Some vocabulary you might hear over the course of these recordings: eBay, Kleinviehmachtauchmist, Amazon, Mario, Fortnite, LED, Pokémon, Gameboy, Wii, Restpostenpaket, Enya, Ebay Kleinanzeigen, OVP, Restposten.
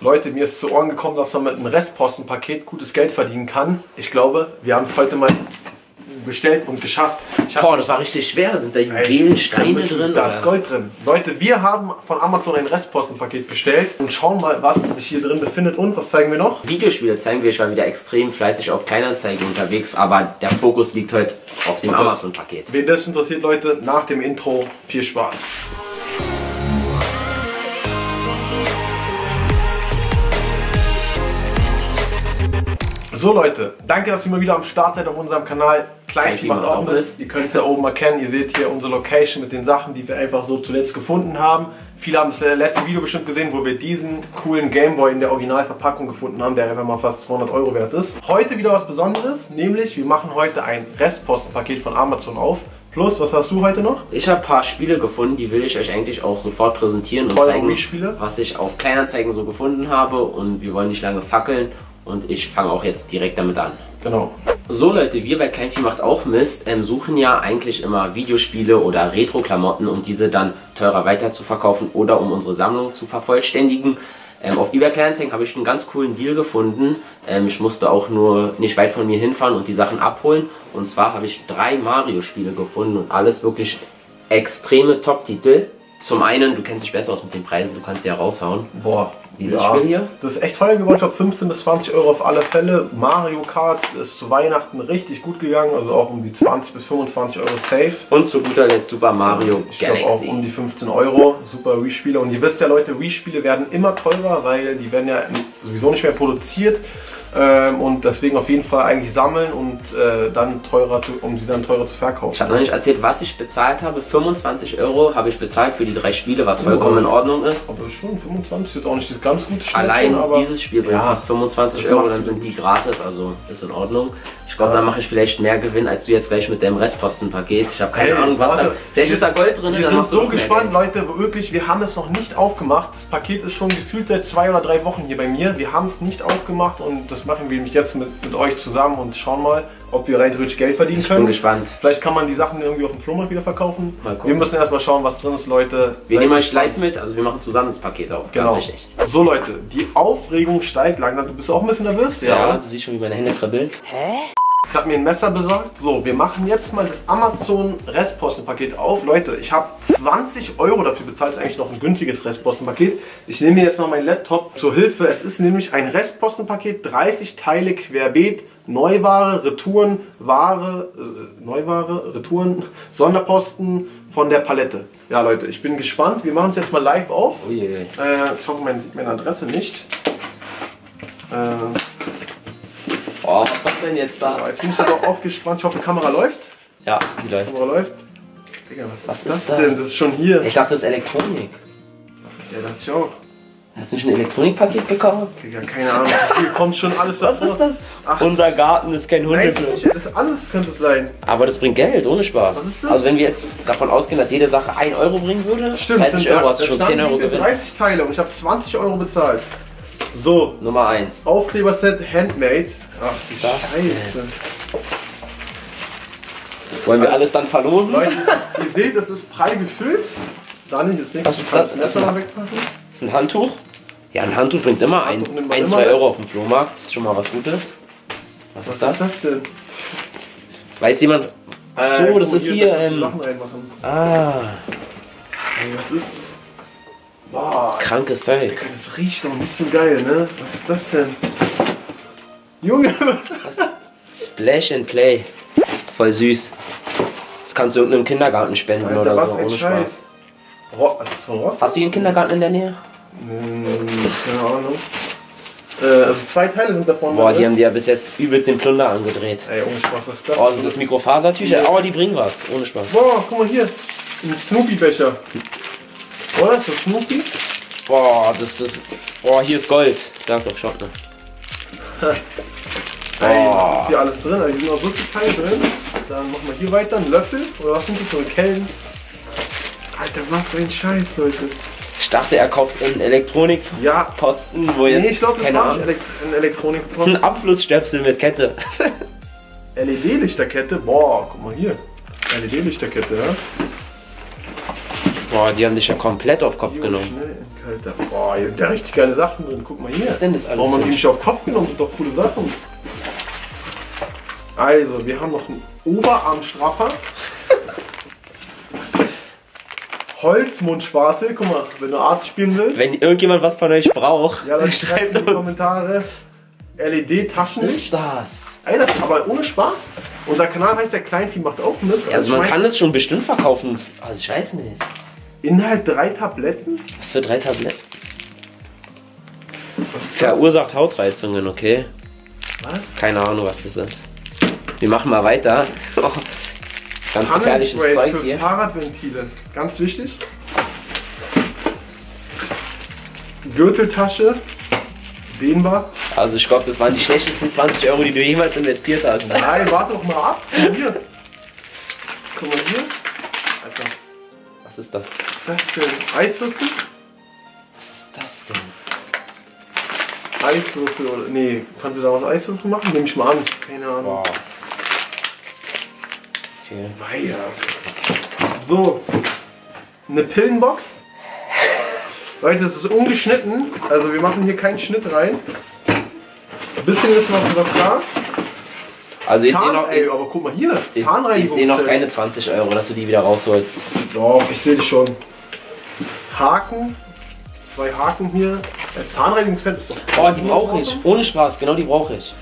Leute, mir ist zu Ohren gekommen, dass man mit einem Restpostenpaket gutes Geld verdienen kann. Ich glaube, wir haben es heute mal bestellt und geschafft. Boah, das war richtig schwer. Da sind da gelen Steine drin. Da ist Gold drin. Leute, wir haben von Amazon ein Restpostenpaket bestellt und schauen mal, was sich hier drin befindet und was zeigen wir noch? Videospiele zeigen wir. Ich war wieder extrem fleißig auf Kleinanzeigen unterwegs, aber der Fokus liegt heute auf dem Amazon-Paket. Wen das interessiert, Leute, nach dem Intro viel Spaß. So Leute, danke, dass ihr mal wieder am Start seid auf unserem Kanal Kleinviehmachtauchmist. Ihr könnt es da oben erkennen, ihr seht hier unsere Location mit den Sachen, die wir einfach so zuletzt gefunden haben. Viele haben das letzte Video bestimmt gesehen, wo wir diesen coolen Gameboy in der Originalverpackung gefunden haben, der einfach mal fast 200 Euro wert ist. Heute wieder was Besonderes, nämlich wir machen heute ein Restpostenpaket von Amazon auf. Plus, was hast du heute noch? Ich habe ein paar Spiele gefunden, die will ich euch eigentlich auch sofort präsentieren und zeigen, was ich auf Kleinanzeigen so gefunden habe, und wir wollen nicht lange fackeln. Und ich fange auch jetzt direkt damit an. Genau. So Leute, wir bei Kleinviehmachtauchmist suchen ja eigentlich immer Videospiele oder Retro-Klamotten, um diese dann teurer weiter zu verkaufen oder um unsere Sammlung zu vervollständigen. Auf eBay Kleinanzeigen habe ich einen ganz coolen Deal gefunden. Ich musste auch nur nicht weit von mir hinfahren und die Sachen abholen. Und zwar habe ich 3 Mario-Spiele gefunden und alles wirklich extreme Top-Titel. Zum einen, du kennst dich besser aus mit den Preisen, du kannst sie ja raushauen. Boah. Dieses Spiel hier. Das ist echt teuer geworden, ich glaube 15 bis 20 Euro auf alle Fälle. Mario Kart ist zu Weihnachten richtig gut gegangen, also auch um die 20 bis 25 Euro safe. Und zu guter Letzt Super Mario Galaxy. Auch um die 15 Euro, Super Wii-Spiele. Und ihr wisst ja Leute, Wii-Spiele werden immer teurer, weil die werden ja sowieso nicht mehr produziert. Und deswegen auf jeden Fall eigentlich sammeln und dann teurer, um sie dann teurer zu verkaufen. Ich habe noch nicht erzählt, was ich bezahlt habe. 25 Euro habe ich bezahlt für die 3 Spiele, was vollkommen in Ordnung ist. Aber schon 25 ist jetzt auch nicht das ganz gute Spiel. Allein aber dieses Spiel bringt fast 25 Euro, dann sind die gratis, also ist in Ordnung. Ich glaube, da mache ich vielleicht mehr Gewinn, als du jetzt gleich mit deinem Restpostenpaket. Ich habe keine Ahnung, was da... Vielleicht ist da Gold drin. Wir sind so gespannt, Leute. Wirklich, wir haben es noch nicht aufgemacht. Das Paket ist schon gefühlt seit 2 oder 3 Wochen hier bei mir. Wir haben es nicht aufgemacht und das machen wir nämlich jetzt mit euch zusammen und schauen mal, ob wir rein theoretisch Geld verdienen können. Ich bin gespannt. Vielleicht kann man die Sachen irgendwie auf dem Flohmarkt wieder verkaufen. Mal gucken. Wir müssen erstmal schauen, was drin ist, Leute. Wir nehmen euch live mit, also wir machen zusammen das Paket auf. Genau. Ganz wichtig. So Leute, die Aufregung steigt langsam. Du bist auch ein bisschen nervös? Ja, du siehst schon, wie meine Hände kribbeln. Hä? Ich habe mir ein Messer besorgt. So, wir machen jetzt mal das Amazon Restpostenpaket auf. Leute, ich habe 20 Euro dafür bezahlt. Das ist eigentlich noch ein günstiges Restpostenpaket. Ich nehme mir jetzt mal meinen Laptop zur Hilfe. Es ist nämlich ein Restpostenpaket, 30 Teile querbeet, Neuware, Retouren, Sonderposten von der Palette. Ja Leute, ich bin gespannt. Wir machen es jetzt mal live auf. Oh yeah. Ich hoffe, man sieht meine Adresse nicht. Oh, was macht denn jetzt da? Ja, jetzt bin ich aber auch gespannt. Ich hoffe, die Kamera läuft. Ja, die läuft. Kamera läuft. Digga, was ist das denn? Das ist schon hier. Ich dachte, das ist Elektronik. Ja, dachte ich auch. Hast du nicht ein Elektronikpaket gekauft? Digga, keine Ahnung. Hier kommt schon alles davor. Was ist das? Ach, unser Garten ist kein Hundefluss. Das ist alles, könnte es sein. Aber das bringt Geld, ohne Spaß. Was ist das? Also wenn wir jetzt davon ausgehen, dass jede Sache 1 Euro bringen würde, stimmt, 30 Euro hast du schon 10 Euro gewinnt. 30 Teile und ich habe 20 Euro bezahlt. So, Nummer 1. Aufkleberset Handmade. Ach, Scheiße. Wollen wir alles dann verlosen? Leute, ihr seht, das ist prall gefüllt. Dani, deswegen kannst du das Messer mal wegmachen. Das ist ein Handtuch. Ja, ein Handtuch bringt immer 1, 2 Euro auf dem Flohmarkt. Das ist schon mal was Gutes. Was ist das denn? Weiß jemand? Achso, das ist hier... Sachen reinmachen. Was ist... Boah, krankes Zeug. Das riecht doch nicht so geil, ne? Was ist das denn? Junge! Splash and Play. Voll süß. Das kannst du irgendeinem Kindergarten spenden, Alter, oder was so. Ohne Spaß. Was ist von Ross? Hast du hier einen Kindergarten in der Nähe? Keine Ahnung. Also 2 Teile sind davon. Boah, die haben dir ja bis jetzt übelst den Plunder angedreht. Ey, ohne Spaß, was ist das? Oh, sind das Mikrofasertücher? Ja. Aber die bringen was, ohne Spaß. Boah, guck mal hier. Ein Snoopy-Becher. Oder ist das Snoopy? Boah, das ist... Boah, hier ist Gold. Ich sag doch, schaut mal. Ey, was ist hier alles drin? Also hier sind auch so viele Teile drin. Dann machen wir hier weiter einen Löffel. Oder was sind das so, Kellen? Alter, was für ein Scheiß, Leute. Ich dachte, er kauft einen Elektronikposten, wo jetzt... Nee, ich glaube, das war nicht ein Elektronikposten. Ein Abflussstöpsel mit Kette. LED-Lichterkette? Boah, guck mal hier. LED-Lichterkette, ja? Boah, die haben dich ja komplett auf Kopf genommen. Schnell. heißt der? Boah, hier sind ja richtig geile Sachen drin. Guck mal hier. Was ist denn das alles? Warum haben die nicht auf Kopf genommen? Das sind doch coole Sachen. Also, wir haben noch einen Oberarmstraffer. Holzmundspatel. Guck mal, wenn du Arzt spielen willst. Wenn irgendjemand was von euch braucht, ja, dann schreibt in die Kommentare. LED-Taschen. Was ist das? Ey, das ist aber ohne Spaß. Unser Kanal heißt der Kleinviehmachtauchmist. Ja, also man kann das schon bestimmt verkaufen. Also ich weiß nicht. Inhalt 3 Tabletten? Was für 3 Tabletten? Verursacht Hautreizungen, okay. Was? Keine Ahnung, was das ist. Wir machen mal weiter. Ganz gefährliches Zeug hier. Fahrradventile, ganz wichtig. Gürteltasche, dehnbar. Also ich glaube, das waren die schlechtesten 20 Euro, die du jemals investiert hast. Nein, warte doch mal ab. Guck mal hier. Alter. Was ist das? Was ist das denn? Eiswürfel? Was ist das denn? Eiswürfel oder... Nee, kannst du da was Eiswürfel machen? Nehme ich mal an. Keine Ahnung. Wow. Okay. Naja. So. Eine Pillenbox. Leute, das ist ungeschnitten. Also wir machen hier keinen Schnitt rein. Ein bisschen ist noch was da. Also ich sehe noch, ey, aber guck mal hier, Zahnreinigung. Ich sehe noch keine 20 Euro, dass du die wieder rausholst. Doch, ich sehe dich schon. Haken, 2 Haken hier. Das Zahnreinigungsfett ist doch... Boah, die brauche ich. Ohne Spaß, genau die brauche ich.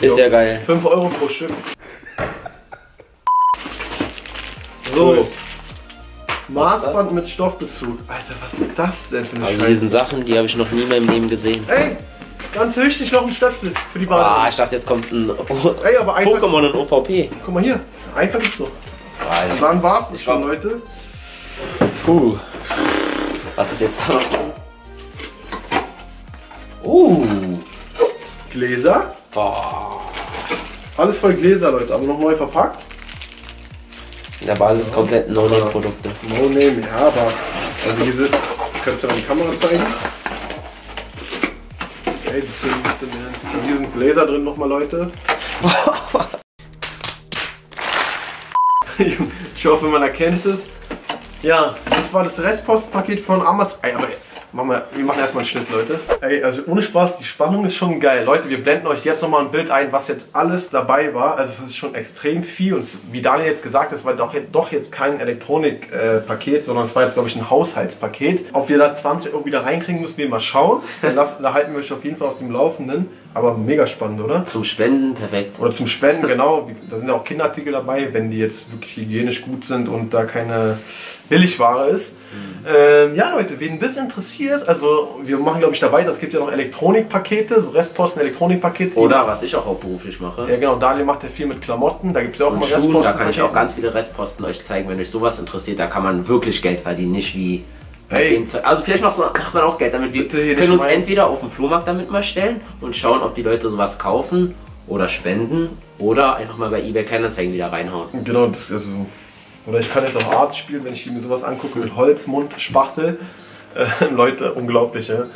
Ist ja geil. 5 Euro pro Stück. So. Cool. Maßband mit Stoffbezug. Alter, was ist das denn für eine Scheiße? Also diese Sachen, die habe ich noch nie in meinem Leben gesehen. Ey, ganz wichtig noch ein Stöpsel für die Bahn. Ah, ich dachte, jetzt kommt ein Pokémon und OVP. Guck mal hier, einfach gibt's noch. Also dann war's nicht schon, Leute. Puh. Was ist jetzt da noch? Gläser. Boah. Alles voll Gläser, Leute, aber noch neu verpackt. Da war alles komplett No-Name-Produkte. No-Name, ja, aber also diese, kannst du ja an die Kamera zeigen. Ey, hier sind Gläser drin nochmal, Leute. Ich hoffe, man erkennt es. Ja, das war das Restpostpaket von Amazon. Ey, aber wir machen erstmal einen Schnitt, Leute. Ey, also ohne Spaß, die Spannung ist schon geil. Leute, wir blenden euch jetzt nochmal ein Bild ein, was jetzt alles dabei war. Also es ist schon extrem viel und wie Daniel jetzt gesagt hat, es war doch jetzt kein Elektronikpaket, sondern es war jetzt, glaube ich, ein Haushaltspaket. Ob wir da 20 Euro wieder reinkriegen, müssen wir mal schauen. Da halten wir euch auf jeden Fall auf dem Laufenden. Aber mega spannend, oder? Zum Spenden, perfekt. Oder zum Spenden, genau. Da sind ja auch Kinderartikel dabei, wenn die jetzt wirklich hygienisch gut sind und da keine Billigware ist. Mhm. Ja, Leute, wen das interessiert, also wir machen, glaube ich, da weiter. Es gibt ja noch Elektronikpakete, so Restposten, Elektronikpakete. Oder was ich auch hauptberuflich mache. Ja, genau. Daniel macht ja viel mit Klamotten, da gibt es ja auch immer Restposten. Da kann ich auch ganz viele Restposten euch zeigen, wenn euch sowas interessiert. Da kann man wirklich Geld verdienen, nicht wie... Hey. Also vielleicht macht man auch Geld damit. Wir können uns entweder auf dem Flohmarkt damit mal stellen und schauen, ob die Leute sowas kaufen oder spenden oder einfach mal bei eBay Kleinanzeigen wieder reinhauen. Genau, das ist ja so. Oder ich kann jetzt auch Arzt spielen, wenn ich mir sowas angucke mit Holzmund, Spachtel. Leute, unglaublich, ja.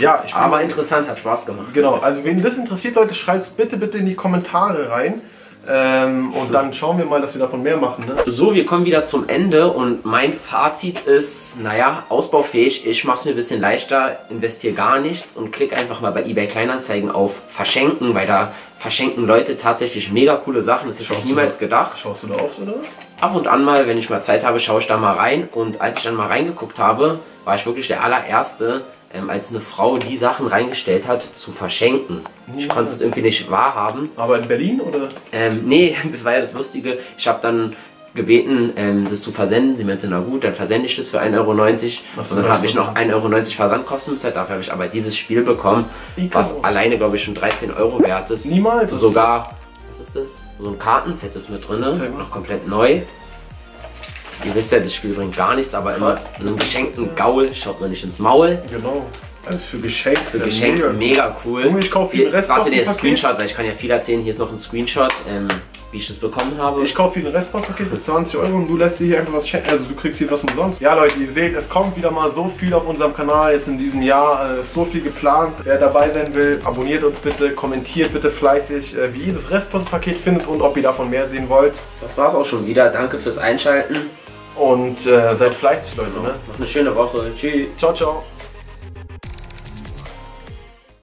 Ja, aber interessant, hat Spaß gemacht. Genau, also wen das interessiert, Leute, schreibt es bitte, bitte in die Kommentare rein. Und dann schauen wir mal, dass wir davon mehr machen, ne? So, wir kommen wieder zum Ende und mein Fazit ist, naja, ausbaufähig. Ich mache es mir ein bisschen leichter, investiere gar nichts und klicke einfach mal bei eBay Kleinanzeigen auf Verschenken, weil da verschenken Leute tatsächlich mega coole Sachen. Das hätte ich niemals gedacht. Schaust du da oft, oder? Ab und an mal, wenn ich mal Zeit habe, schaue ich da mal rein. Und als ich dann mal reingeguckt habe, war ich wirklich der allererste, als eine Frau die Sachen reingestellt hat, zu verschenken. Ich konnte es irgendwie nicht wahrhaben. Aber in Berlin, oder? Nee, das war ja das Lustige. Ich habe dann gebeten, das zu versenden. Sie meinte, na gut, dann versende ich das für 1,90 Euro. Und dann habe ich noch 1,90 Euro Versandkosten bezahlt. Dafür habe ich aber dieses Spiel bekommen, was alleine, glaube ich, schon 13 Euro wert ist. Niemals. Sogar, was ist das? So ein Kartenset ist mit drin, noch komplett neu. Ihr wisst ja, das Spiel bringt gar nichts, aber immer einem geschenkten Gaul schaut man nicht ins Maul. Genau. Also für Geschenk. Für Geschenk mega cool. Ich kaufe viel Restpostenpaket. Warte, der Screenshot, weil ich kann ja viel erzählen. Hier ist noch ein Screenshot, wie ich das bekommen habe. Ich kaufe viel ein Restpostenpaket für 20 Euro und du lässt dir hier einfach was schenken. Also du kriegst hier was umsonst. Ja, Leute, ihr seht, es kommt wieder mal so viel auf unserem Kanal jetzt in diesem Jahr. Ist so viel geplant. Wer dabei sein will, abonniert uns bitte, kommentiert bitte fleißig, wie ihr das Restpostenpaket findet und ob ihr davon mehr sehen wollt. Das war's auch schon wieder. Danke fürs Einschalten. und seid fleißig, Leute. Ne? Eine schöne Woche. Tschüss. Ciao, ciao.